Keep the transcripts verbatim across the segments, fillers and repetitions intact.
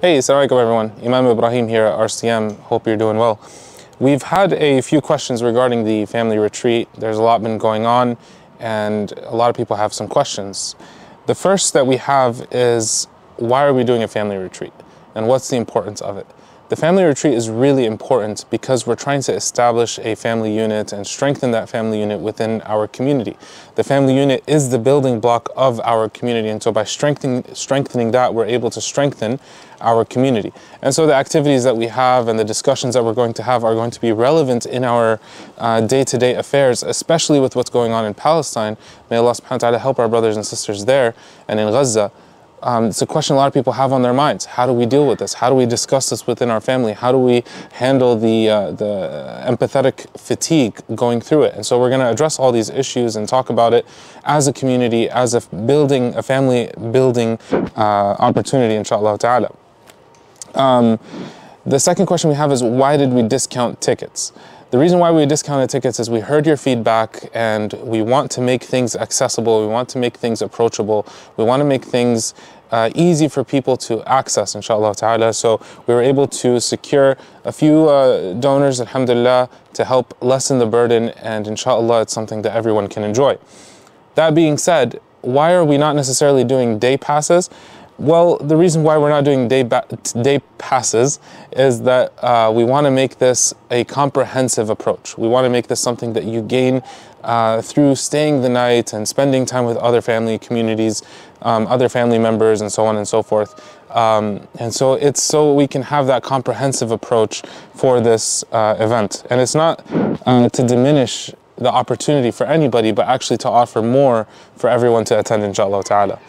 Hey, Assalamualaikum everyone. Imam Ibrahim here at R C M. Hope you're doing well. We've had a few questions regarding the family retreat. There's a lot been going on and a lot of people have some questions. The first that we have is, why are we doing a family retreat and what's the importance of it? The family retreat is really important because we're trying to establish a family unit and strengthen that family unit within our community. The family unit is the building block of our community, and so by strengthening, strengthening that, we're able to strengthen our community. And so the activities that we have and the discussions that we're going to have are going to be relevant in our uh, day-to-day affairs, especially with what's going on in Palestine. May Allah subhanahu wa ta'ala help our brothers and sisters there and in Gaza. Um, it's a question a lot of people have on their minds. How do we deal with this? How do we discuss this within our family? How do we handle the, uh, the empathetic fatigue going through it? And so we're going to address all these issues and talk about it as a community, as a building, a family building uh, opportunity, inshallah ta'ala. Um, the second question we have is, why did we discount tickets? The reason why we discounted tickets is we heard your feedback and we want to make things accessible, we want to make things approachable, we want to make things uh, easy for people to access, inshallah ta'ala. So we were able to secure a few uh, donors, alhamdulillah, to help lessen the burden, and inshallah it's something that everyone can enjoy. That being said, why are we not necessarily doing day passes? Well, the reason why we're not doing day, day passes is that uh, we want to make this a comprehensive approach. We want to make this something that you gain uh, through staying the night and spending time with other family communities, um, other family members, and so on and so forth. Um, and so it's so we can have that comprehensive approach for this uh, event. And it's not uh, to diminish the opportunity for anybody, but actually to offer more for everyone to attend, inshallah ta'ala.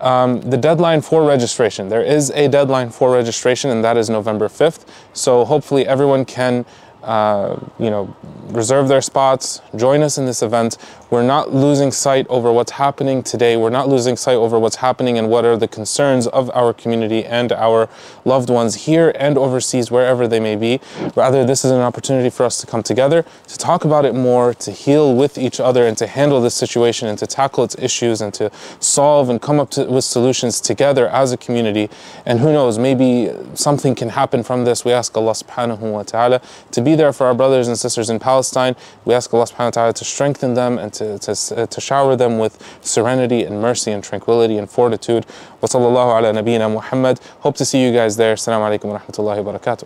Um, the deadline for registration. There is a deadline for registration, and that is November fifth. So hopefully everyone can uh, you know, reserve their spots, join us in this event. We're not losing sight over what's happening today. We're not losing sight over what's happening and what are the concerns of our community and our loved ones here and overseas, wherever they may be. Rather, this is an opportunity for us to come together, to talk about it more, to heal with each other, and to handle this situation and to tackle its issues and to solve and come up to, with solutions together as a community. And who knows, maybe something can happen from this. We ask Allah subhanahu wa ta'ala to be there for our brothers and sisters in Palestine. We ask Allah subhanahu wa ta'ala to strengthen them and to To, to shower them with serenity and mercy and tranquility and fortitude. Wa sallallahu ala nabiyyina Muhammad. Hope to see you guys there. Assalamu alaikum wa rahmatullahi wa barakatuh.